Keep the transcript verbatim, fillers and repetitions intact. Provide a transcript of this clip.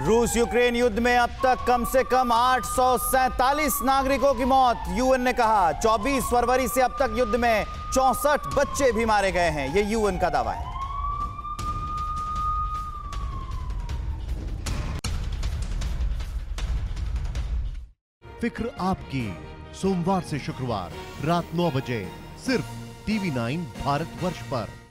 रूस यूक्रेन युद्ध में अब तक कम से कम आठ सौ सैतालीस नागरिकों की मौत, यूएन ने कहा। चौबीस फरवरी से अब तक युद्ध में चौंसठ बच्चे भी मारे गए हैं, यह यूएन का दावा है। फिक्र आपकी, सोमवार से शुक्रवार रात नौ बजे सिर्फ टीवी नौ भारत वर्ष पर।